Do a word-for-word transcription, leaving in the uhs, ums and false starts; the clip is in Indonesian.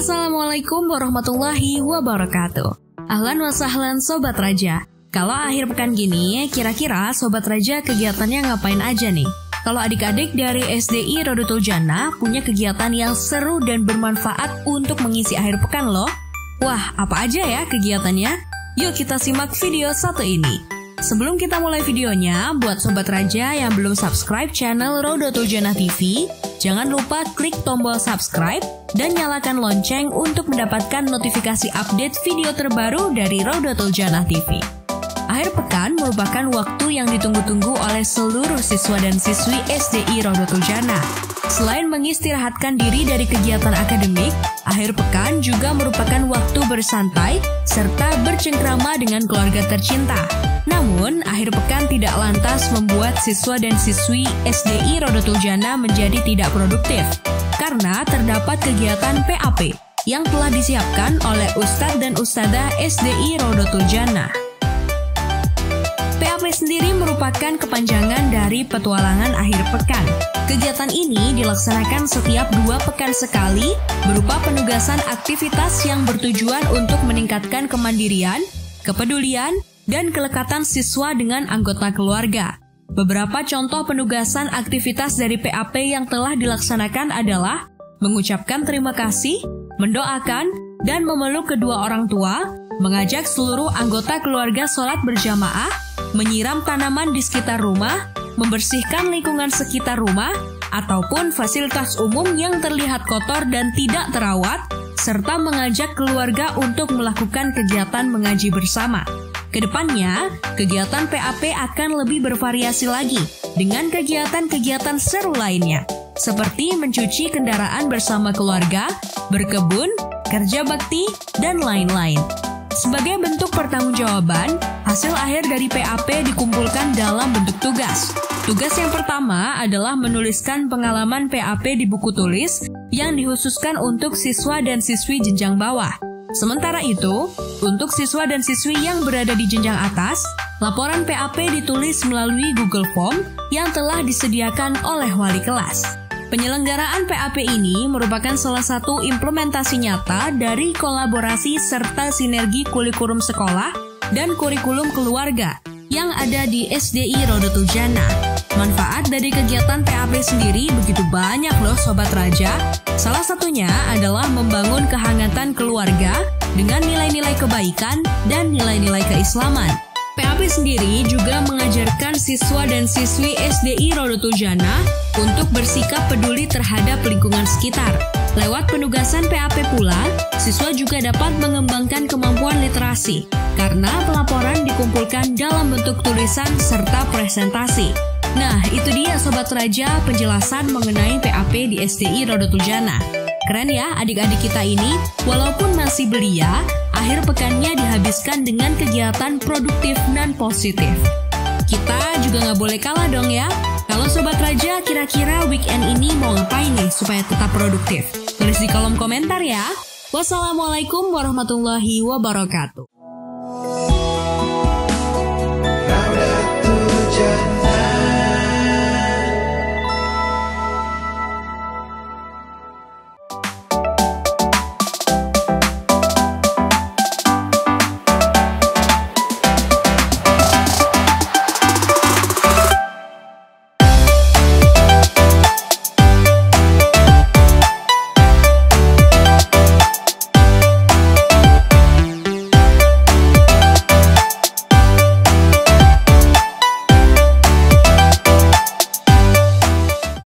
Assalamualaikum warahmatullahi wabarakatuh. Ahlan wa sahlan Sobat Raja. Kalau akhir pekan gini, kira-kira Sobat Raja kegiatannya ngapain aja nih? Kalau adik-adik dari S D I Raudlatul Jannah punya kegiatan yang seru dan bermanfaat untuk mengisi akhir pekan loh. Wah, apa aja ya kegiatannya? Yuk kita simak video satu ini. Sebelum kita mulai videonya, buat Sobat Raja yang belum subscribe channel Raudlatul Jannah T V, jangan lupa klik tombol subscribe dan nyalakan lonceng untuk mendapatkan notifikasi update video terbaru dari Raudlatul Jannah T V. Akhir pekan merupakan waktu yang ditunggu-tunggu oleh seluruh siswa dan siswi S D I Raudlatul Jannah. Selain mengistirahatkan diri dari kegiatan akademik, akhir pekan juga merupakan waktu bersantai serta bercengkrama dengan keluarga tercinta. Namun, akhir pekan tidak lantas membuat siswa dan siswi S D I Raudlatul Jannah menjadi tidak produktif, karena terdapat kegiatan P A P yang telah disiapkan oleh Ustadz dan Ustadzah S D I Raudlatul Jannah. P A P sendiri merupakan kepanjangan dari petualangan akhir pekan. Kegiatan ini dilaksanakan setiap dua pekan sekali berupa penugasan aktivitas yang bertujuan untuk meningkatkan kemandirian, kepedulian, dan kelekatan siswa dengan anggota keluarga. Beberapa contoh penugasan aktivitas dari P A P yang telah dilaksanakan adalah mengucapkan terima kasih, mendoakan, dan memeluk kedua orang tua, mengajak seluruh anggota keluarga sholat berjamaah, menyiram tanaman di sekitar rumah, membersihkan lingkungan sekitar rumah, ataupun fasilitas umum yang terlihat kotor dan tidak terawat, serta mengajak keluarga untuk melakukan kegiatan mengaji bersama. Kedepannya, kegiatan P A P akan lebih bervariasi lagi dengan kegiatan-kegiatan seru lainnya, seperti mencuci kendaraan bersama keluarga, berkebun, kerja bakti, dan lain-lain. Sebagai bentuk pertanggungjawaban, hasil akhir dari P A P dikumpulkan dalam bentuk tugas. Tugas yang pertama adalah menuliskan pengalaman P A P di buku tulis yang dikhususkan untuk siswa dan siswi jenjang bawah. Sementara itu, untuk siswa dan siswi yang berada di jenjang atas, laporan P A P ditulis melalui Google Form yang telah disediakan oleh wali kelas. Penyelenggaraan P A P ini merupakan salah satu implementasi nyata dari kolaborasi serta sinergi kurikulum sekolah dan kurikulum keluarga yang ada di S D I Raudlatul Jannah. Manfaat dari kegiatan P A P sendiri begitu banyak loh Sobat Raja. Salah satunya adalah membangun kehangatan keluarga dengan nilai-nilai kebaikan dan nilai-nilai keislaman. P A P sendiri juga mengajarkan siswa dan siswi S D I Raudlatul Jannah untuk bersikap peduli terhadap lingkungan sekitar. Lewat penugasan P A P pula, siswa juga dapat mengembangkan kemampuan literasi karena pelaporan dikumpulkan dalam bentuk tulisan serta presentasi. Nah, itu dia Sobat Raja penjelasan mengenai P A P di S D I Raudlatul Jannah. Keren ya adik-adik kita ini, walaupun masih belia, akhir pekannya dihabiskan dengan kegiatan produktif dan positif. Kita juga nggak boleh kalah dong ya. Kalau Sobat Raja kira-kira weekend ini mau ngapain nih supaya tetap produktif? Tulis di kolom komentar ya. Wassalamualaikum warahmatullahi wabarakatuh.